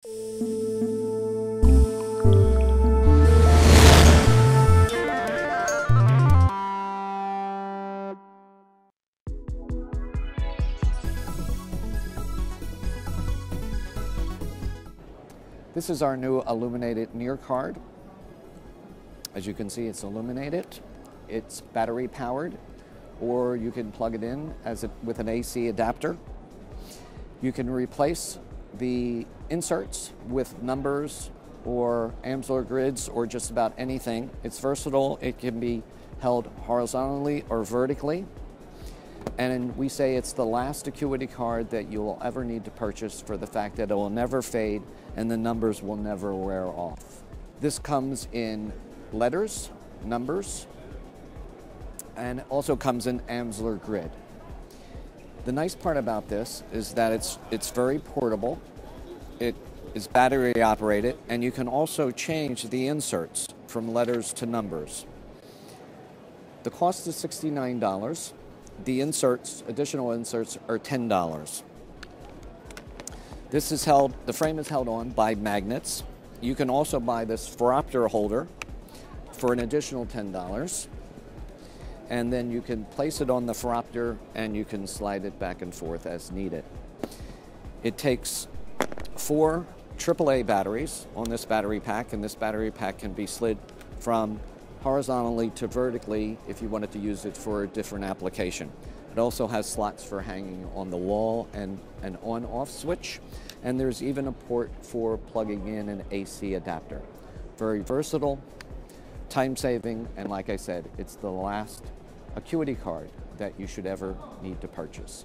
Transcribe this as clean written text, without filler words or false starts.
This is our new illuminated NIR card. As you can see, it's illuminated, it's battery powered, or you can plug it in with an AC adapter. You can replace the inserts with numbers or Amsler grids or just about anything. It's versatile, it can be held horizontally or vertically. And we say it's the last Acuity card that you will ever need to purchase for the fact that it will never fade and the numbers will never wear off. This comes in letters, numbers, and also comes in Amsler grid. The nice part about this is that it's very portable. It is battery operated, and you can also change the inserts from letters to numbers. The cost is $69. The inserts, additional inserts, are $10. This is held, the frame is held on by magnets. You can also buy this phoropter holder for an additional $10. And then you can place it on the phoropter and you can slide it back and forth as needed. It takes 4 AAA batteries on this battery pack, and this battery pack can be slid from horizontally to vertically if you wanted to use it for a different application. It also has slots for hanging on the wall and an on-off switch, and there's even a port for plugging in an AC adapter. Very versatile, time-saving, and like I said, it's the last Acuity card that you should ever need to purchase.